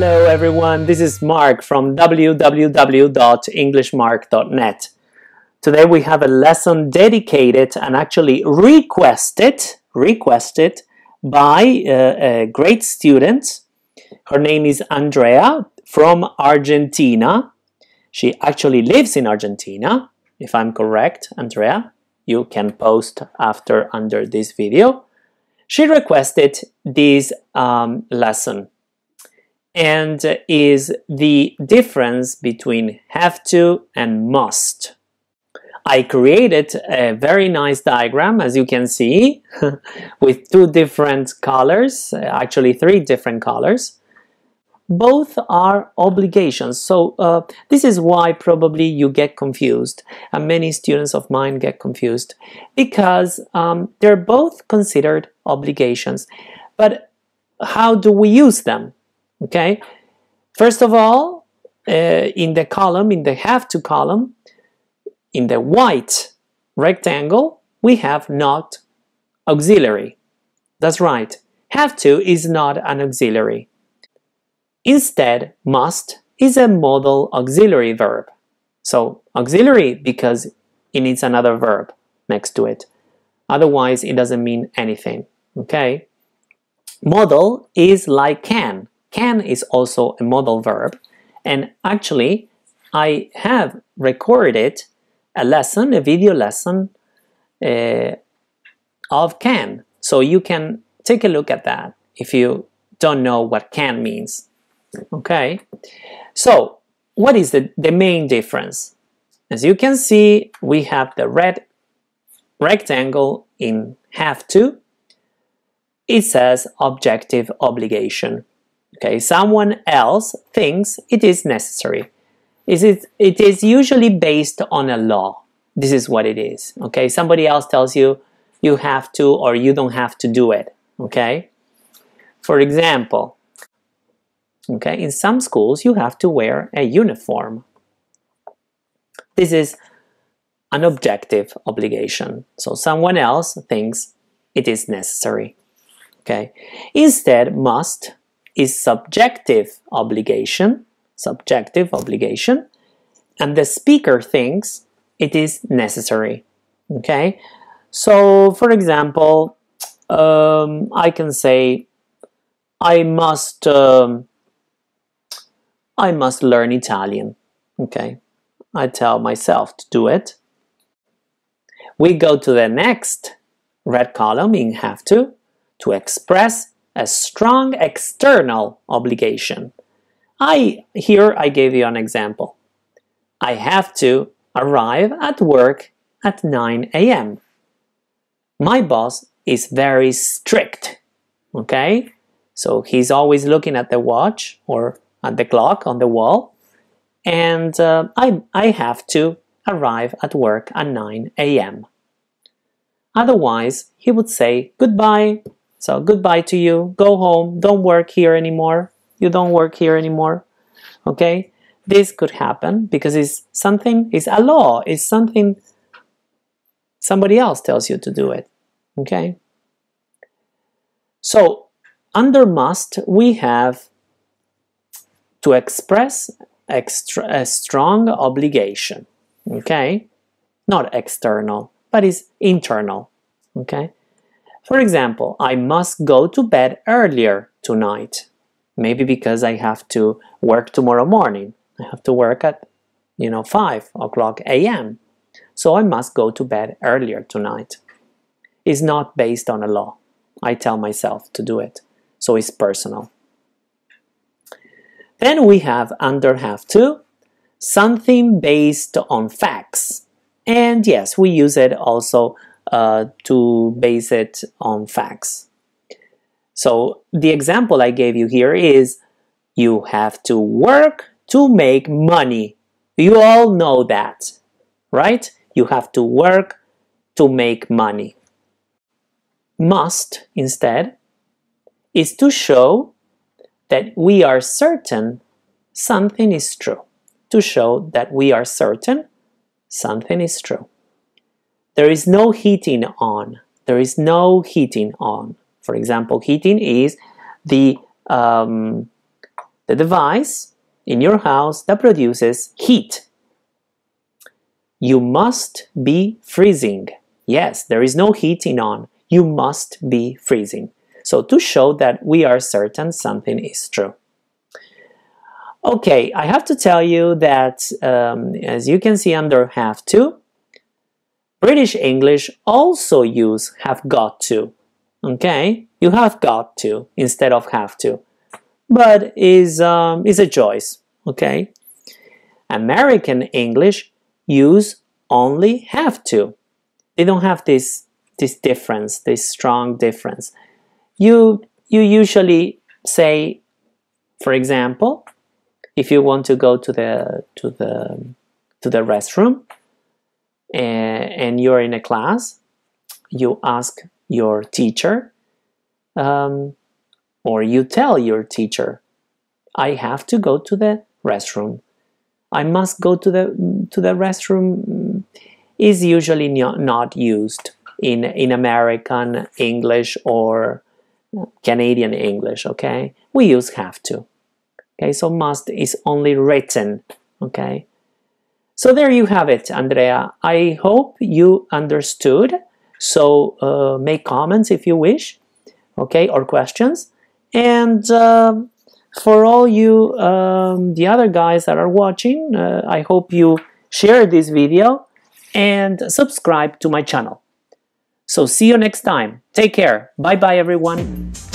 Hello everyone, this is Mark from www.englishmark.net. Today we have a lesson dedicated and actually requested by a great student. Her name is Andrea from Argentina. She actually lives in Argentina, if I'm correct, Andrea. You can post after under this video. She requested this lesson. And is the difference between have to and must. I created a very nice diagram, as you can see, with two different colors, actually three different colors. Both are obligations, so this is why probably you get confused, and many students of mine get confused, because they're both considered obligations. But how do we use them? Okay, first of all, in the column, in the have to column, in the white rectangle, we have not auxiliary. That's right, have to is not an auxiliary. Instead, must is a modal auxiliary verb. So, auxiliary because it needs another verb next to it. Otherwise, it doesn't mean anything. Okay, modal is like can. Can is also a modal verb, and actually I have recorded a lesson, a video lesson of can, so you can take a look at that if you don't know what can means. Okay, so what is the main difference? As you can see, we have the red rectangle in have to. It says objective obligation. Okay, someone else thinks it is necessary. It is usually based on a law. This is what it is. Okay, somebody else tells you you have to or you don't have to do it. Okay, for example, okay, in some schools you have to wear a uniform. This is an objective obligation. So someone else thinks it is necessary. Okay, instead must is subjective obligation, and the speaker thinks it is necessary. Okay, so for example, I can say I must learn Italian. Okay, I tell myself to do it. We go to the next red column in have to express a strong external obligation. Here I gave you an example. I have to arrive at work at 9 a.m. My boss is very strict. Okay, so he's always looking at the watch or at the clock on the wall, and I have to arrive at work at 9 a.m. Otherwise, he would say goodbye. So, goodbye to you, go home, don't work here anymore, you don't work here anymore, okay? This could happen because it's a law, it's something somebody else tells you to do it, okay? So, under must, we have to express a strong obligation, okay? Not external, but it's internal, okay? For example, I must go to bed earlier tonight. Maybe because I have to work tomorrow morning. I have to work at, 5:00 a.m. So I must go to bed earlier tonight. It's not based on a law. I tell myself to do it. So it's personal. Then we have under have to, something based on facts. And yes, we use it also to base it on facts. So the example I gave you here is you have to work to make money. You all know that, right? You have to work to make money. Must, instead, is to show that we are certain something is true. To show that we are certain something is true. There is no heating on. There is no heating on. For example, heating is the device in your house that produces heat. You must be freezing. Yes, there is no heating on. You must be freezing. So to show that we are certain something is true. Okay, I have to tell you that, as you can see under have to, British English also use have got to. Okay, you have got to instead of have to, but is a choice. Okay, American English use only have to. They don't have this difference, this strong difference. You usually say, for example, if you want to go to the restroom and you're in a class, you ask your teacher or you tell your teacher, I have to go to the restroom. I must go to the restroom is usually not used in American English or Canadian English, okay? We use have to. Okay, so must is only written, okay? So there you have it, Andrea. I hope you understood. So make comments if you wish, okay, or questions. And for all you, the other guys that are watching, I hope you share this video and subscribe to my channel. So see you next time. Take care. Bye-bye, everyone.